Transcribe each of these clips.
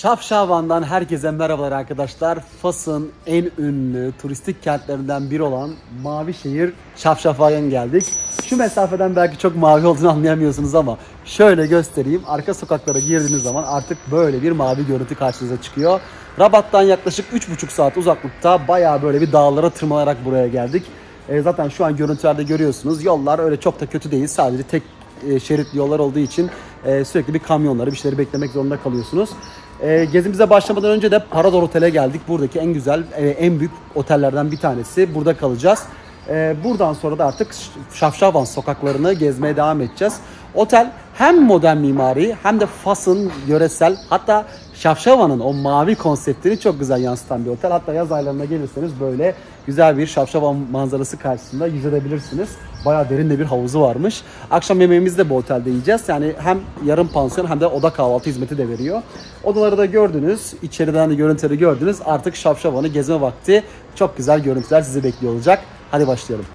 Şafşavan'dan herkese merhabalar arkadaşlar. Fas'ın en ünlü turistik kentlerinden biri olan mavi şehir Şafşavan'a geldik. Şu mesafeden belki çok mavi olduğunu anlayamıyorsunuz ama şöyle göstereyim. Arka sokaklara girdiğiniz zaman artık böyle bir mavi görüntü karşınıza çıkıyor. Rabat'tan yaklaşık 3,5 saat uzaklıkta bayağı böyle bir dağlara tırmanarak buraya geldik. Zaten şu an görüntülerde görüyorsunuz. Yollar öyle çok da kötü değil. Sadece tek şeritli yollar olduğu için sürekli bir kamyonları, bir şeyleri beklemek zorunda kalıyorsunuz. Gezimize başlamadan önce de Parador Otel'e geldik. Buradaki en güzel, en büyük otellerden bir tanesi. Burada kalacağız. Buradan sonra da artık Şafşavan sokaklarını gezmeye devam edeceğiz. Otel hem modern mimari hem de Fas'ın yöresel, hatta Şafşavan'ın o mavi konseptini çok güzel yansıtan bir otel. Hatta yaz aylarına gelirseniz böyle güzel bir Şafşavan manzarası karşısında yüzebilirsiniz. Bayağı derin de bir havuzu varmış. Akşam yemeğimizi de bu otelde yiyeceğiz. Yani hem yarım pansiyon hem de oda kahvaltı hizmeti de veriyor. Odaları da gördünüz, içeriden de görüntüleri gördünüz. Artık Şafşavan'ı gezme vakti. Çok güzel görüntüler sizi bekliyor olacak. Hadi başlayalım.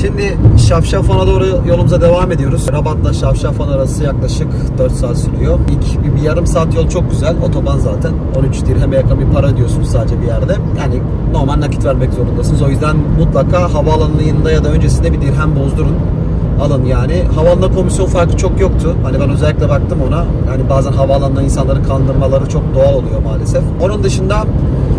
Şimdi Şafşavan'a doğru yolumuza devam ediyoruz. Rabat'la Şafşavan arası yaklaşık 4 saat sürüyor. İlk bir yarım saat yol çok güzel. Otoban zaten 13 dirheme yakın bir para ödüyorsunuz sadece bir yerde. Yani normal nakit vermek zorundasınız. O yüzden mutlaka havaalanında ya da öncesinde bir dirhem bozdurun. Alın yani. Havaalanında komisyon farkı çok yoktu. Hani ben özellikle baktım ona. Yani bazen havaalanında insanların kandırmaları çok doğal oluyor maalesef. Onun dışında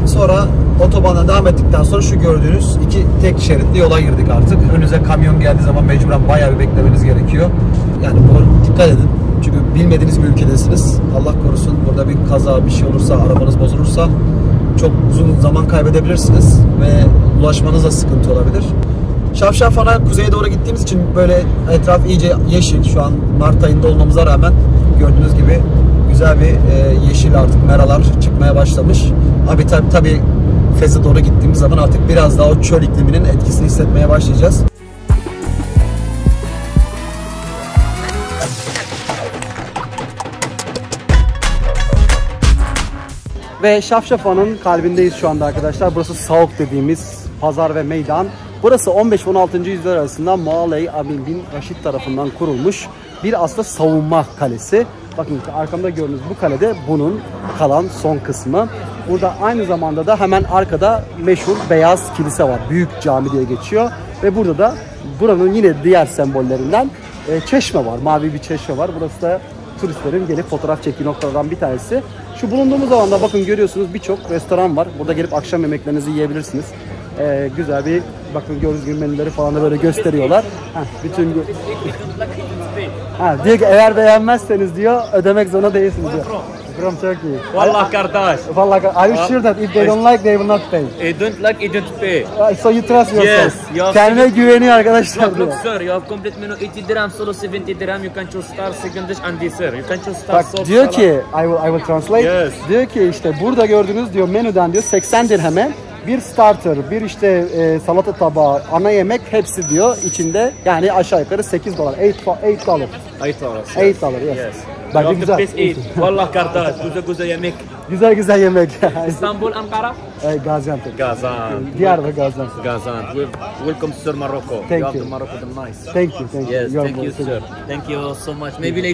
sonra otobana devam ettikten sonra şu gördüğünüz iki tek şeritli yola girdik artık. Önünüze kamyon geldiği zaman mecburen bayağı bir beklemeniz gerekiyor. Yani buna dikkat edin. Çünkü bilmediğiniz bir ülkedesiniz. Allah korusun burada bir kaza, bir şey olursa, arabanız bozulursa çok uzun zaman kaybedebilirsiniz ve ulaşmanıza sıkıntı olabilir. Şafşavan'a kuzeye doğru gittiğimiz için böyle etraf iyice yeşil. Şu an Mart ayında olmamıza rağmen gördüğünüz gibi güzel bir yeşil artık meralar çıkmaya başlamış. Abi tabii Fez'e doğru gittiğimiz zaman artık biraz daha o çöl ikliminin etkisini hissetmeye başlayacağız. Ve Şafşavan'ın kalbindeyiz şu anda arkadaşlar. Burası Souq dediğimiz pazar ve meydan. Burası 15-16. yüzyıl arasında Malay Abidin Rashid tarafından kurulmuş bir aslında savunma kalesi. Bakın arkamda gördüğünüz bu kalede bunun kalan son kısmı. Burada aynı zamanda da hemen arkada meşhur beyaz kilise var. Büyük cami diye geçiyor. Ve burada da buranın yine diğer sembollerinden çeşme var. Mavi bir çeşme var. Burası da turistlerin gelip fotoğraf çektiği noktalardan bir tanesi. Şu bulunduğumuz alanda bakın görüyorsunuz birçok restoran var. Burada gelip akşam yemeklerinizi yiyebilirsiniz. Güzel bir bakın gördüğünüz gibi menüleri falan da böyle gösteriyorlar. Bütün... diyor ki eğer beğenmezseniz diyor ödemek zorunda değilsiniz diyor. From Turkey. Vallahi kardeş. Vallahi are you sure that if they don't like they will not pay? They don't like, they don't pay. So you trust yourself. Yes. Kendine güveniyor arkadaşlar diyor. Look sir, you have complete menu 80 dirham, solo 70 dirham, you can choose star, second dish and dessert. You can choose star. Bak diyor ki, I will translate. Yes. Diyor ki işte burada gördüğünüz diyor menüden diyor 80 dirheme bir starter, bir işte salata tabağı, ana yemek hepsi diyor içinde yani aşağı yukarı $8. $8. Yes. Bak güzel. Vallahi kardeş, güzel yemek. Güzel yemek. İstanbul, Ankara. Gaziantep. Gaziantep. Diyarbakır, Gaziantep. Gaziantep. Welcome sir Morocco. Thank you. Nice. Thank you. Yes, thank you sir. Thank you so much. Maybe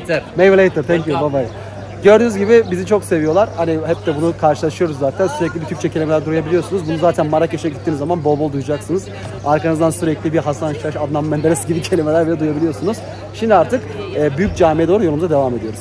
later. Thank you. Bye bye. Gördüğünüz gibi bizi çok seviyorlar. Hani hep de bunu karşılaşıyoruz zaten. Sürekli bir Türkçe kelimeler duyabiliyorsunuz. Bunu zaten Marrakeş'e gittiğiniz zaman bol bol duyacaksınız. Arkanızdan sürekli bir Hasan Şaş, Adnan Menderes gibi kelimeler bile duyabiliyorsunuz. Şimdi artık büyük camiye doğru yolumuza devam ediyoruz.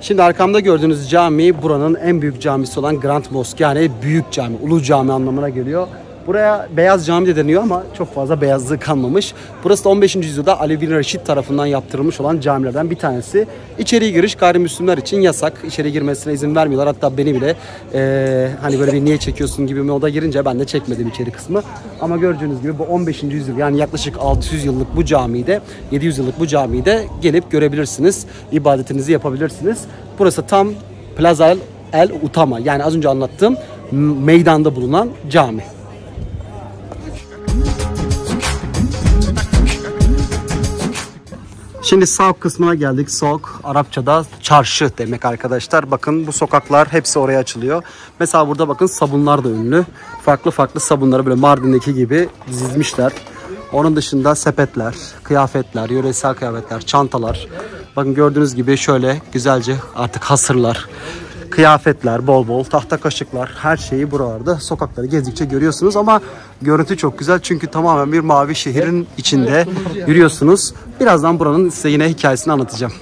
Şimdi arkamda gördüğünüz cami buranın en büyük camisi olan Grand Mosque. Yani büyük cami, Ulu Camii anlamına geliyor. Buraya beyaz cami de deniyor ama çok fazla beyazlığı kalmamış. Burası da 15. yüzyılda Ali Bin Reşid tarafından yaptırılmış olan camilerden bir tanesi. İçeri giriş gayrimüslimler için yasak. İçeri girmesine izin vermiyorlar. Hatta beni bile hani böyle bir niye çekiyorsun gibi bir moda girince ben de çekmedim içeri kısmı. Ama gördüğünüz gibi bu 15. yüzyıl yani yaklaşık 600 yıllık bu camide, 700 yıllık bu camide gelip görebilirsiniz. İbadetinizi yapabilirsiniz. Burası tam Plaza El Utama yani az önce anlattığım meydanda bulunan cami. Şimdi Souk kısmına geldik. Souk Arapçada çarşı demek arkadaşlar. Bakın bu sokaklar hepsi oraya açılıyor. Mesela burada bakın sabunlar da ünlü. Farklı farklı sabunları böyle Mardin'deki gibi dizmişler. Onun dışında sepetler, kıyafetler, yöresel kıyafetler, çantalar. Bakın gördüğünüz gibi şöyle güzelce artık hasırlar, kıyafetler, bol bol tahta kaşıklar, her şeyi buralarda sokakları gezdikçe görüyorsunuz ama görüntü çok güzel çünkü tamamen bir mavi şehrin içinde yürüyorsunuz. Birazdan buranın size yine hikayesini anlatacağım.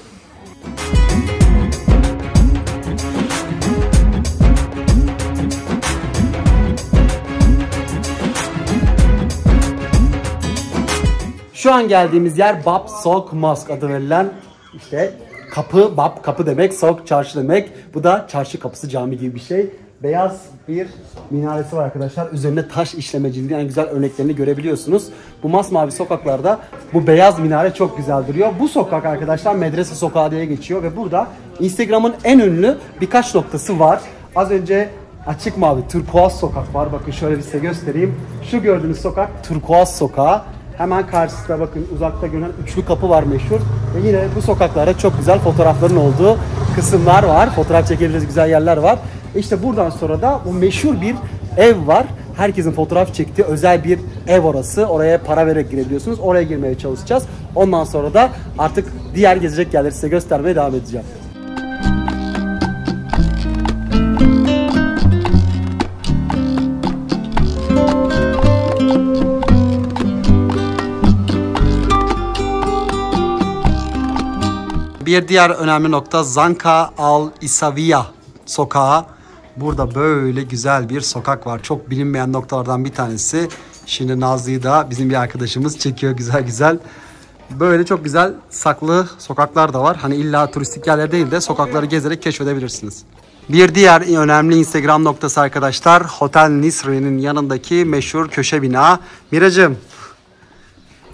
Şu an geldiğimiz yer Bab Al Souq Mosque adı verilen işte kapı, Bab kapı demek, Souq çarşı demek. Bu da çarşı kapısı, cami gibi bir şey. Beyaz bir minaresi var arkadaşlar. Üzerine taş işlemeciliği en güzel örneklerini görebiliyorsunuz. Bu masmavi sokaklarda bu beyaz minare çok güzel duruyor. Bu sokak arkadaşlar Medrese Sokağı diye geçiyor ve burada Instagram'ın en ünlü birkaç noktası var. Az önce açık mavi turkuaz sokak var. Bakın şöyle bir size göstereyim. Şu gördüğünüz sokak turkuaz sokağı. Hemen karşısında bakın uzakta görünen üçlü kapı var meşhur. Ve yine bu sokaklarda çok güzel fotoğrafların olduğu kısımlar var. Fotoğraf çekebiliriz, güzel yerler var. İşte buradan sonra da bu meşhur bir ev var. Herkesin fotoğraf çektiği özel bir ev orası. Oraya para vererek girebiliyorsunuz. Oraya girmeye çalışacağız. Ondan sonra da artık diğer gezecek yerleri size göstermeye devam edeceğim. Bir diğer önemli nokta Zanka Al Isavia sokağı. Burada böyle güzel bir sokak var. Çok bilinmeyen noktalardan bir tanesi. Şimdi Nazlı'yı da bizim bir arkadaşımız çekiyor güzel güzel. Böyle çok güzel saklı sokaklar da var. Hani illa turistik yerler değil de sokakları gezerek keşfedebilirsiniz. Bir diğer önemli Instagram noktası arkadaşlar Hotel Nisri'nin yanındaki meşhur köşe bina. Miracığım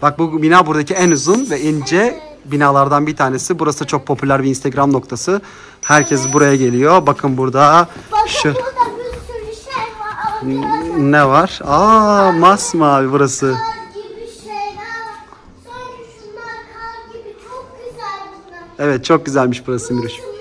bak bu bina buradaki en uzun ve ince binalardan bir tanesi. Burası çok popüler bir Instagram noktası. Herkes buraya geliyor. Bakın burada şu burada bir sürü şey var. Ne var? Aa, masmavi burası. Kar gibi şeyler. Sonra şunlar kar gibi çok güzel bunlar. Evet, çok güzelmiş burası Miruş. Çok güzel.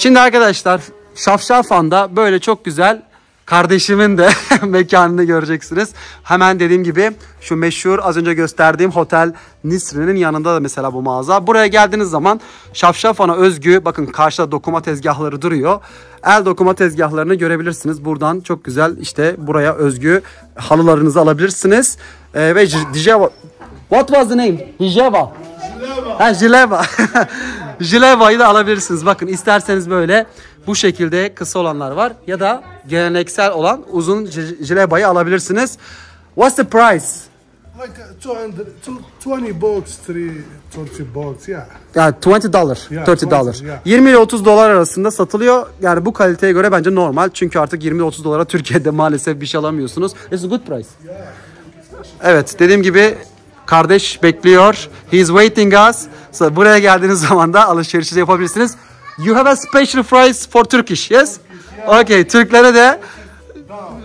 Şimdi arkadaşlar Şafşavan'da böyle çok güzel kardeşimin de mekanını göreceksiniz. Hemen dediğim gibi şu meşhur az önce gösterdiğim Hotel Nisri'nin yanında da mesela bu mağaza. Buraya geldiğiniz zaman Şafşavan'a özgü bakın karşıda dokuma tezgahları duruyor. El dokuma tezgahlarını görebilirsiniz. Buradan çok güzel işte buraya özgü halılarınızı alabilirsiniz. Ve Djelleba. What was the name? Djelleba. Djelleba. Djelleba'yı da alabilirsiniz. Bakın isterseniz böyle bu şekilde kısa olanlar var ya da geleneksel olan uzun Djelleba'yı alabilirsiniz. What's the price? Like 20 bucks, 30 bucks, yeah. Yani $20, $30. Yeah. 20 ile $30 arasında satılıyor. Yani bu kaliteye göre bence normal. Çünkü artık 20-30 dolara Türkiye'de maalesef bir şey alamıyorsunuz. It's a good price. Yeah. Evet, dediğim gibi kardeş bekliyor. He is waiting us. So, buraya geldiğiniz zaman da alışverişi yapabilirsiniz. You have a special price for Turkish, yes? Okay, Türklere de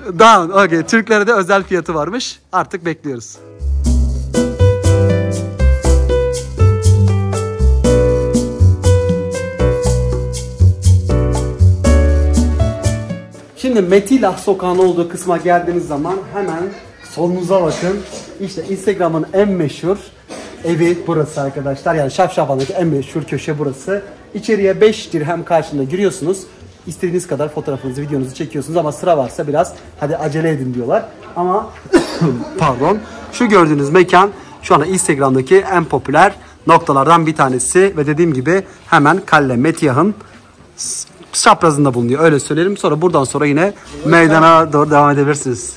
down. Okay, Türklere de özel fiyatı varmış. Artık bekliyoruz. Şimdi Metilah sokağının olduğu kısma geldiğiniz zaman hemen solunuza bakın. İşte Instagram'ın en meşhur evi burası arkadaşlar. Yani Şafşavan'daki en meşhur köşe burası. İçeriye 5 dirhem karşılığında giriyorsunuz. İstediğiniz kadar fotoğrafınızı, videonuzu çekiyorsunuz ama sıra varsa biraz hadi acele edin diyorlar. Ama pardon. Şu gördüğünüz mekan şu anda Instagram'daki en popüler noktalardan bir tanesi ve dediğim gibi hemen Kalle Metyah'ın çaprazında bulunuyor. Öyle söyleyelim. Sonra buradan sonra yine meydana doğru devam edebilirsiniz.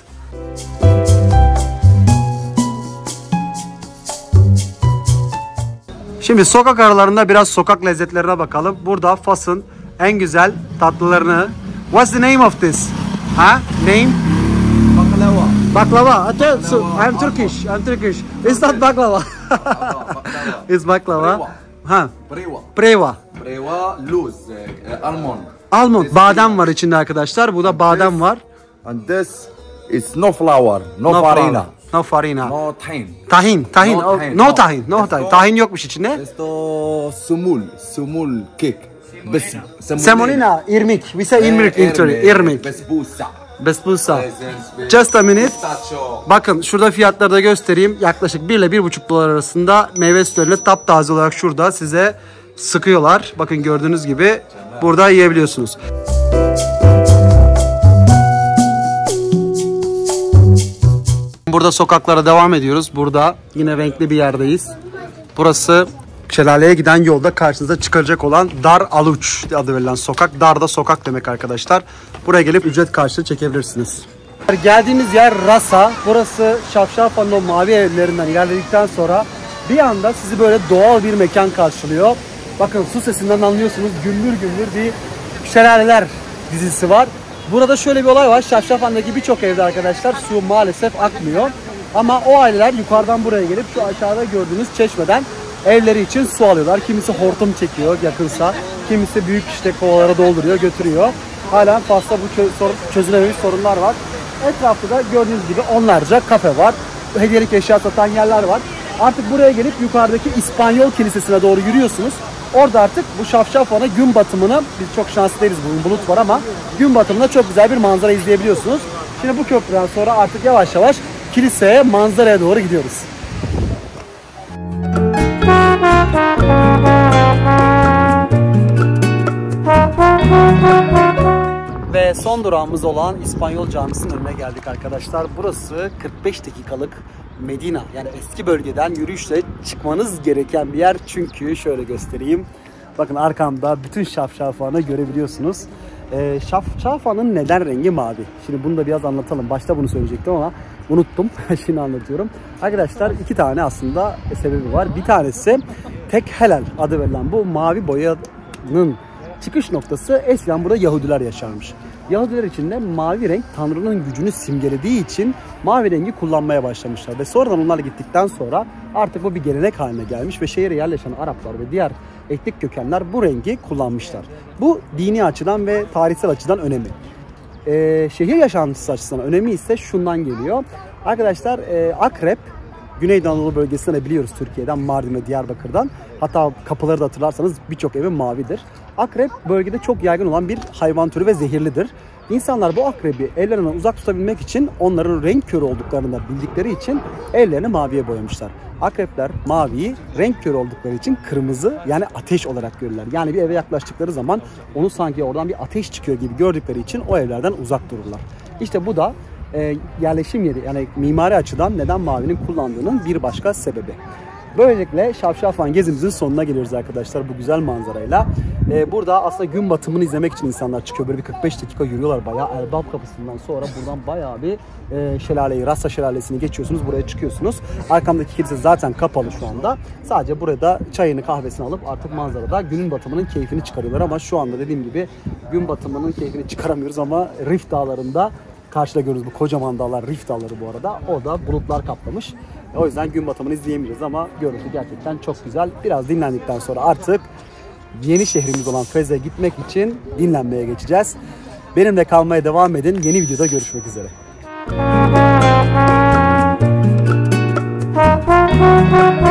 Şimdi sokak aralarında biraz sokak lezzetlerine bakalım. Burada Fas'ın en güzel tatlılarını. What's the name of this? Ha? Name? Baklava. Baklava. I'm Turkish. I'm Turkish. It's not baklava. It's baklava. Ha. Prewa. Prewa. Prewa loose. Almond. Almond. Badem var içinde arkadaşlar. Bu da badem var. And this is no flour, no farina. No farina. No tahin. Tahin, tahin. No tahin, no tahin. Tahin yokmuş içinde. Esto sumul, sumul kek. Semolina, irmik. We say irmik in Turkey. Irmik. Besbusa. Besbusa. Just a minute. Bakın şurada fiyatları da göstereyim. Yaklaşık 1 ile 1,5 dolar arasında meyve sütleriyle taptaze olarak şurada size sıkıyorlar. Bakın gördüğünüz gibi burada yiyebiliyorsunuz. Burada sokaklara devam ediyoruz. Burada yine renkli bir yerdeyiz. Burası şelaleye giden yolda karşınıza çıkaracak olan Dar Aluç adı verilen sokak. Dar da sokak demek arkadaşlar. Buraya gelip ücret karşılığı çekebilirsiniz. Geldiğimiz yer Rasa. Burası Şafşavan'ın o mavi evlerinden ilerledikten sonra bir anda sizi böyle doğal bir mekan karşılıyor. Bakın su sesinden anlıyorsunuz, gümbür gümbür bir şelaleler dizisi var. Burada şöyle bir olay var. Şafşavan'daki birçok evde arkadaşlar su maalesef akmıyor. Ama o aileler yukarıdan buraya gelip şu aşağıda gördüğünüz çeşmeden evleri için su alıyorlar. Kimisi hortum çekiyor yakınsa. Kimisi büyük işte kovalara dolduruyor, götürüyor. Halen Fas'ta bu çözülememiş sorunlar var. Etrafta da gördüğünüz gibi onlarca kafe var. Hediyelik eşya satan yerler var. Artık buraya gelip yukarıdaki İspanyol Kilisesi'ne doğru yürüyorsunuz. Orada artık bu Şafşavan'a gün batımını, biz çok şanslı değiliz bugün bulut var ama gün batımında çok güzel bir manzara izleyebiliyorsunuz. Şimdi bu köprüden sonra artık yavaş yavaş kiliseye, manzaraya doğru gidiyoruz. Ve son durağımız olan İspanyol Camisi'nin önüne geldik arkadaşlar. Burası 45 dakikalık Medina, yani eski bölgeden yürüyüşle çıkmanız gereken bir yer. Çünkü şöyle göstereyim. Bakın arkamda bütün Şafşavan'ı görebiliyorsunuz. Şafşavan'ın neden rengi mavi? Şimdi bunu da biraz anlatalım. Başta bunu söyleyecektim ama unuttum. Şimdi anlatıyorum. Arkadaşlar iki tane aslında sebebi var. Bir tanesi tek helal adı verilen bu mavi boyanın çıkış noktası eskiden burada Yahudiler yaşarmış. Yahudiler için de mavi renk Tanrı'nın gücünü simgelediği için mavi rengi kullanmaya başlamışlar. Ve sonradan onlar gittikten sonra artık bu bir gelenek haline gelmiş ve şehire yerleşen Araplar ve diğer etnik kökenler bu rengi kullanmışlar. Bu dini açıdan ve tarihsel açıdan önemli. Şehir yaşantısı açısından önemi ise şundan geliyor. Arkadaşlar akrep, Güneydoğu Anadolu bölgesinde biliyoruz Türkiye'den, Mardin ve Diyarbakır'dan. Hatta kapıları da hatırlarsanız birçok evi mavidir. Akrep bölgede çok yaygın olan bir hayvan türü ve zehirlidir. İnsanlar bu akrebi evlerinden uzak tutabilmek için, onların renk körü olduklarını da bildikleri için evlerini maviye boyamışlar. Akrepler maviyi renk körü oldukları için kırmızı, yani ateş olarak görürler. Yani bir eve yaklaştıkları zaman onu sanki oradan bir ateş çıkıyor gibi gördükleri için o evlerden uzak dururlar. İşte bu da yerleşim yeri, yani mimari açıdan neden mavinin kullandığının bir başka sebebi. Böylelikle Şafşavan gezimizin sonuna geliyoruz arkadaşlar bu güzel manzarayla. Burada aslında gün batımını izlemek için insanlar çıkıyor. Böyle bir 45 dakika yürüyorlar bayağı. Erbab kapısından sonra buradan bayağı bir şelaleyi, Rasa şelalesini geçiyorsunuz. Buraya çıkıyorsunuz. Arkamdaki kilise zaten kapalı şu anda. Sadece burada çayını, kahvesini alıp artık manzarada günün batımının keyfini çıkarıyorlar. Ama şu anda dediğim gibi gün batımının keyfini çıkaramıyoruz ama Rift dağlarında karşıda görüyoruz bu kocaman dağlar, Rift dağları bu arada. O da bulutlar kaplamış. O yüzden gün batımını izleyemeyeceğiz ama görüntü gerçekten çok güzel. Biraz dinlendikten sonra artık yeni şehrimiz olan Fez'e gitmek için dinlenmeye geçeceğiz. Benimle kalmaya devam edin. Yeni videoda görüşmek üzere.